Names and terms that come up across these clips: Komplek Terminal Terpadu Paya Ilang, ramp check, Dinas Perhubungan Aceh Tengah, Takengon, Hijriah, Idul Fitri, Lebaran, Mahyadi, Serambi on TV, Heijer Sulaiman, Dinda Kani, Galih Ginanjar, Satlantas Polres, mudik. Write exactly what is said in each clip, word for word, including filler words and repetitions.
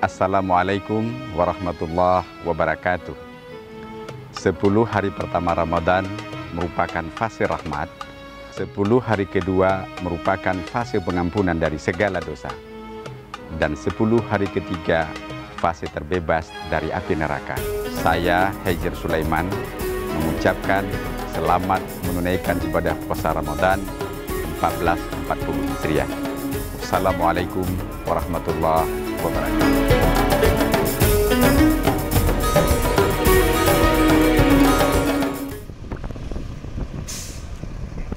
Assalamualaikum warahmatullahi wabarakatuh. Sepuluh hari pertama Ramadan merupakan fase rahmat. Sepuluh hari kedua merupakan fase pengampunan dari segala dosa. Dan sepuluh hari ketiga fase terbebas dari api neraka. Saya, Heijer Sulaiman, mengucapkan selamat menunaikan ibadah puasa Ramadan seribu empat ratus empat puluh Hijriah. Wassalamualaikum warahmatullahi wabarakatuh.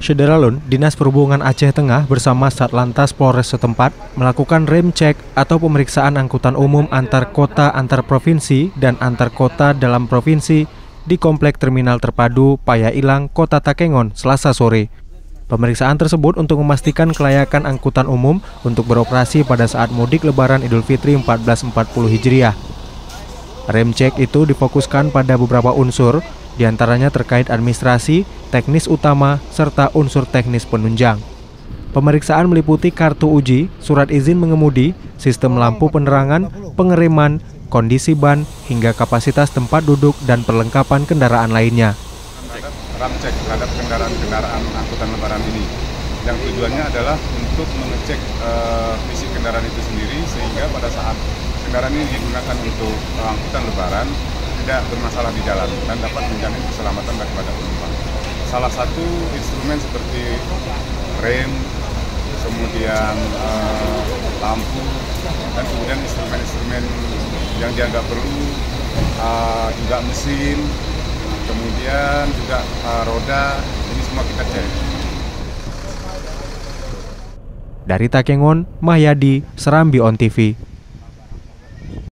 Saudara Lun, Dinas Perhubungan Aceh Tengah bersama Satlantas Polres setempat melakukan rem cek atau pemeriksaan angkutan umum antar kota, antar provinsi, dan antar kota dalam provinsi di Komplek Terminal Terpadu Paya Ilang, Kota Takengon, Selasa sore. Pemeriksaan tersebut untuk memastikan kelayakan angkutan umum untuk beroperasi pada saat mudik Lebaran Idul Fitri seribu empat ratus empat puluh Hijriah. Rem cek itu difokuskan pada beberapa unsur, diantaranya terkait administrasi, teknis utama, serta unsur teknis penunjang. Pemeriksaan meliputi kartu uji, surat izin mengemudi, sistem lampu penerangan, pengereman, kondisi ban, hingga kapasitas tempat duduk dan perlengkapan kendaraan lainnya. Ram cek terhadap kendaraan-kendaraan angkutan lebaran ini, yang tujuannya adalah untuk mengecek uh, fisik kendaraan itu sendiri, sehingga pada saat kendaraan ini digunakan untuk uh, angkutan lebaran, tidak bermasalah di jalan dan dapat menjamin keselamatan daripada penumpang. Salah satu instrumen seperti rem, kemudian uh, lampu, dan kemudian instrumen-instrumen yang dianggap perlu, uh, juga mesin, kemudian juga uh, roda, ini semua kita cek. Dari Takengon, Mahyadi, Serambi on T V.